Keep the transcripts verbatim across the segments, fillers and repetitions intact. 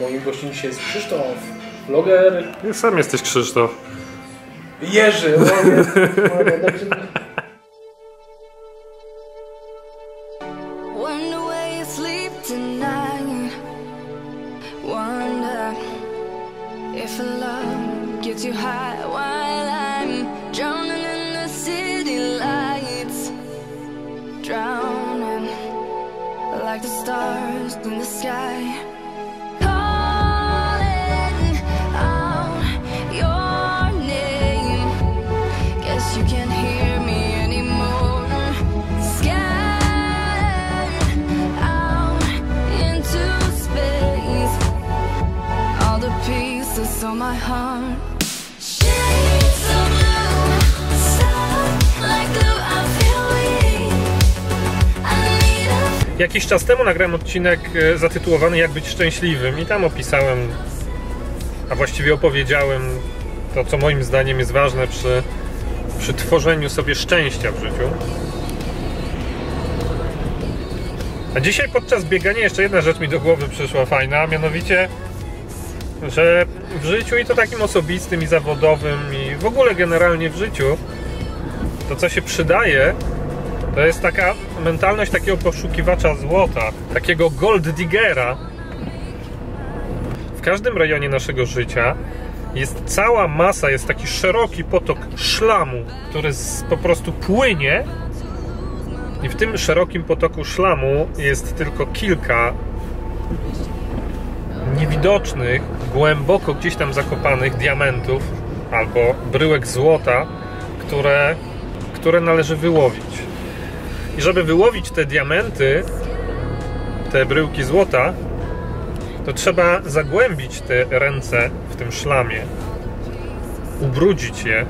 Moim gościem dzisiaj jest Krzysztof, vloger. Ja sam jesteś Krzysztof. Jerzy. Like the stars in the sky. Jakiś czas temu nagrałem odcinek zatytułowany Jak być szczęśliwym i tam opisałem, a właściwie opowiedziałem to, co moim zdaniem jest ważne przy, przy tworzeniu sobie szczęścia w życiu. A dzisiaj podczas biegania jeszcze jedna rzecz mi do głowy przyszła fajna, a mianowicie, że w życiu, i to takim osobistym i zawodowym, i w ogóle generalnie w życiu, to co się przydaje, to jest taka mentalność takiego poszukiwacza złota, takiego gold diggera. W każdym rejonie naszego życia jest cała masa, jest taki szeroki potok szlamu, który z, po prostu płynie, i w tym szerokim potoku szlamu jest tylko kilka niewidocznych, głęboko gdzieś tam zakopanych diamentów albo bryłek złota, które, które należy wyłowić. I żeby wyłowić te diamenty, te bryłki złota, to trzeba zagłębić te ręce w tym szlamie, ubrudzić je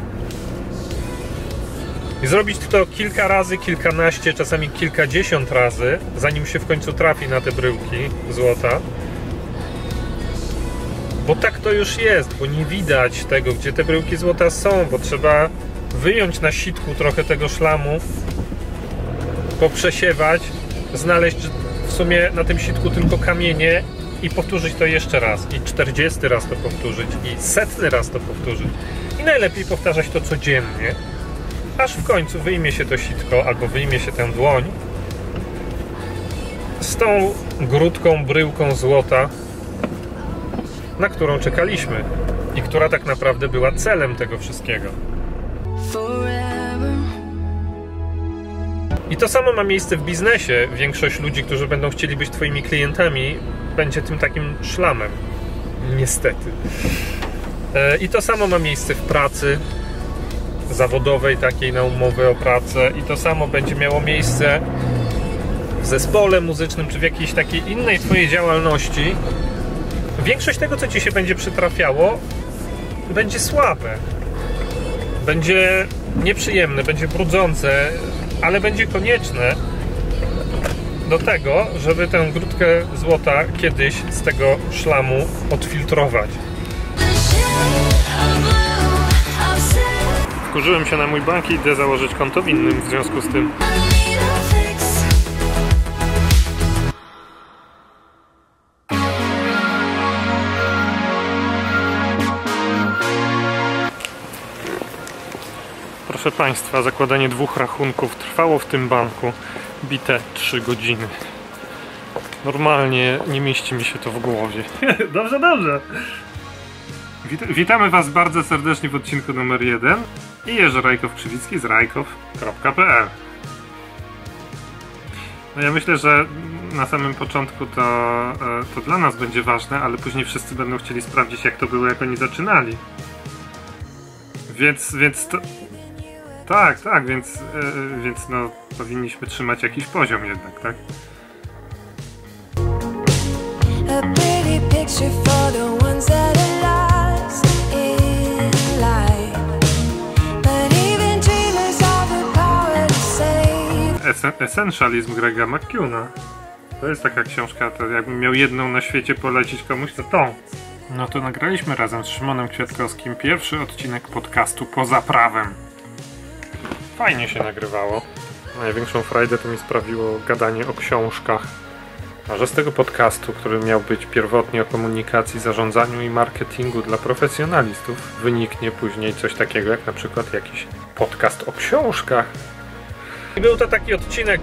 i zrobić to kilka razy, kilkanaście, czasami kilkadziesiąt razy, zanim się w końcu trafi na te bryłki złota. Bo tak to już jest, bo nie widać tego, gdzie te bryłki złota są, bo trzeba wyjąć na sitku trochę tego szlamu, poprzesiewać, znaleźć w sumie na tym sitku tylko kamienie i powtórzyć to jeszcze raz, i czterdziesty raz to powtórzyć, i setny raz to powtórzyć. I najlepiej powtarzać to codziennie, aż w końcu wyjmie się to sitko albo wyjmie się tę dłoń z tą grudką, bryłką złota, na którą czekaliśmy i która tak naprawdę była celem tego wszystkiego. I to samo ma miejsce w biznesie. Większość ludzi, którzy będą chcieli być twoimi klientami, będzie tym takim szlamem. Niestety. I to samo ma miejsce w pracy zawodowej, takiej na umowę o pracę. I to samo będzie miało miejsce w zespole muzycznym, czy w jakiejś takiej innej twojej działalności. Większość tego, co ci się będzie przytrafiało, będzie słabe. Będzie nieprzyjemne, będzie brudzące, ale będzie konieczne do tego, żeby tę grudkę złota kiedyś z tego szlamu odfiltrować. Wkurzyłem się na mój bank i idę założyć konto w innym w związku z tym. Proszę Państwa, zakładanie dwóch rachunków trwało w tym banku bite trzy godziny. Normalnie nie mieści mi się to w głowie. Dobrze, dobrze. Wit witamy Was bardzo serdecznie w odcinku numer jeden. I Jerzy Rajkow-Krzywicki z rajkow kropka p l. No ja myślę, że na samym początku to, to dla nas będzie ważne, ale później wszyscy będą chcieli sprawdzić, jak to było, jak oni zaczynali. Więc, więc to... Tak, tak, więc, yy, więc no, powinniśmy trzymać jakiś poziom jednak, tak? Essentialism Grega McKeowna. To jest taka książka, to jakbym miał jedną na świecie polecić komuś, to tą. No to nagraliśmy razem z Szymonem Kwiatkowskim pierwszy odcinek podcastu Poza Prawem. Fajnie się nagrywało. Największą frajdę to mi sprawiło gadanie o książkach Że z tego podcastu, który miał być pierwotnie o komunikacji, zarządzaniu i marketingu dla profesjonalistów, wyniknie później coś takiego jak na przykład jakiś podcast o książkach. I był to taki odcinek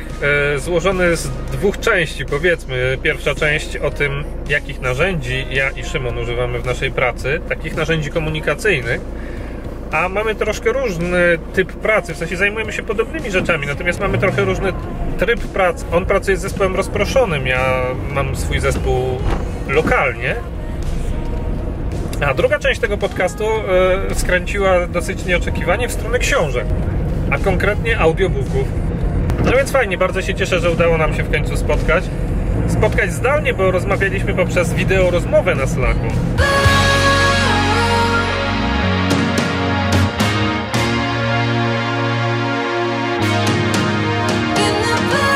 e, złożony z dwóch części, powiedzmy. Pierwsza część o tym, jakich narzędzi ja i Szymon używamy w naszej pracy, takich narzędzi komunikacyjnych. A mamy troszkę różny typ pracy, w sensie zajmujemy się podobnymi rzeczami, natomiast mamy trochę różny tryb pracy. On pracuje z zespołem rozproszonym, ja mam swój zespół lokalnie. A druga część tego podcastu yy, skręciła dosyć nieoczekiwanie w stronę książek, a konkretnie audiobooków. No więc fajnie, bardzo się cieszę, że udało nam się w końcu spotkać. Spotkać zdalnie, bo rozmawialiśmy poprzez wideo rozmowę na Slacku.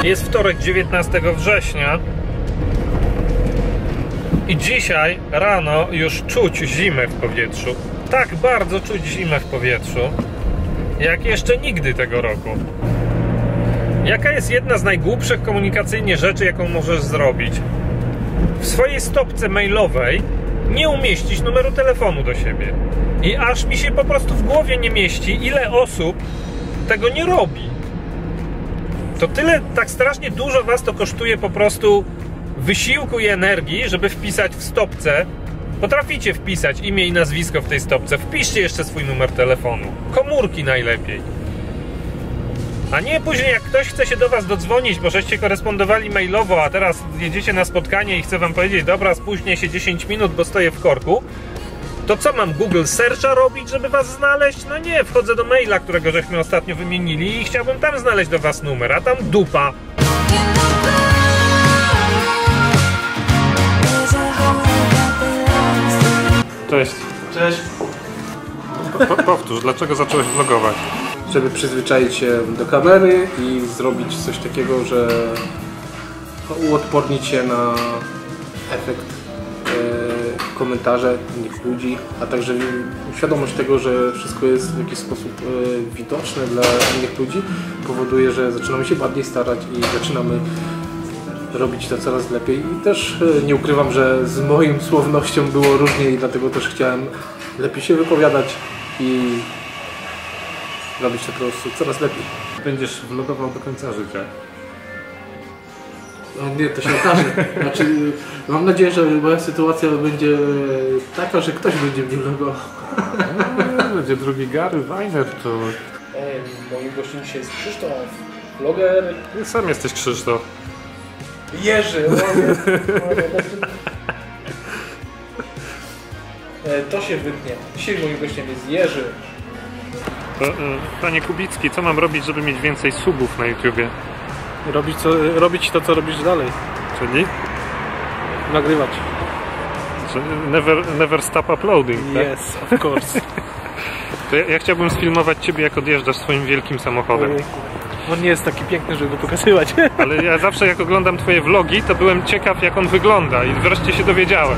Jest wtorek, dziewiętnastego września i dzisiaj rano już czuć zimę w powietrzu. Tak bardzo czuć zimę w powietrzu, jak jeszcze nigdy tego roku. Jaka jest jedna z najgłupszych komunikacyjnie rzeczy, jaką możesz zrobić? W swojej stopce mailowej nie umieścić numeru telefonu do siebie. I aż mi się po prostu w głowie nie mieści, ile osób tego nie robi. To tyle, tak strasznie dużo was to kosztuje po prostu wysiłku i energii, żeby wpisać w stopce. Potraficie wpisać imię i nazwisko w tej stopce, wpiszcie jeszcze swój numer telefonu, komórki najlepiej. A nie później, jak ktoś chce się do was dodzwonić, bo żeście korespondowali mailowo, a teraz jedziecie na spotkanie i chce wam powiedzieć: dobra, spóźnię się dziesięć minut, bo stoję w korku. To co mam, Google Searcha robić, żeby was znaleźć? No nie, wchodzę do maila, którego żeśmy ostatnio wymienili i chciałbym tam znaleźć do was numer, a tam dupa. Cześć. Cześć. Po, powtórz, dlaczego zacząłeś vlogować? Żeby przyzwyczaić się do kamery i zrobić coś takiego, że uodpornić się na efekt komentarze innych ludzi, a także świadomość tego, że wszystko jest w jakiś sposób y, widoczne dla innych ludzi, powoduje, że zaczynamy się bardziej starać i zaczynamy robić to coraz lepiej. I też y, nie ukrywam, że z moją słownością było różnie i dlatego też chciałem lepiej się wypowiadać i robić to po prostu coraz lepiej. Będziesz vlogował do końca życia. No nie, to się okaże. Znaczy, mam nadzieję, że moja sytuacja będzie taka, że ktoś będzie mnie vlogował. Będzie drugi Gary Vaynerchuk. Ej, moim gościem dzisiaj jest Krzysztof, vloger. Sam jesteś Krzysztof. Jerzy, vloger. To się wytnie. Dzisiaj moim gościem jest Jerzy. Panie Kubicki, co mam robić, żeby mieć więcej subów na YouTubie? Robić, co, robić to, co robisz dalej. Czyli? Nagrywać. Never, never stop uploading, tak? Yes, of course. To ja, ja chciałbym sfilmować ciebie, jak odjeżdżasz swoim wielkim samochodem. On nie jest taki piękny, żeby go pokazywać. Ale ja zawsze, jak oglądam twoje vlogi, to byłem ciekaw, jak on wygląda i wreszcie się dowiedziałem.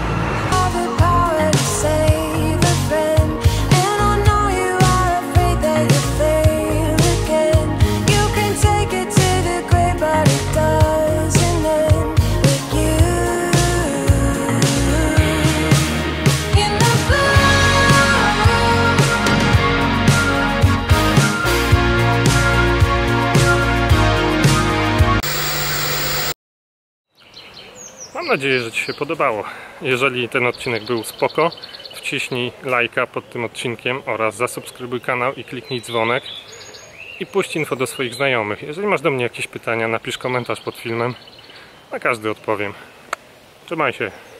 Mam nadzieję, że ci się podobało. Jeżeli ten odcinek był spoko, wciśnij lajka pod tym odcinkiem oraz zasubskrybuj kanał i kliknij dzwonek i puść info do swoich znajomych. Jeżeli masz do mnie jakieś pytania, napisz komentarz pod filmem, a każdy odpowiem. Trzymaj się.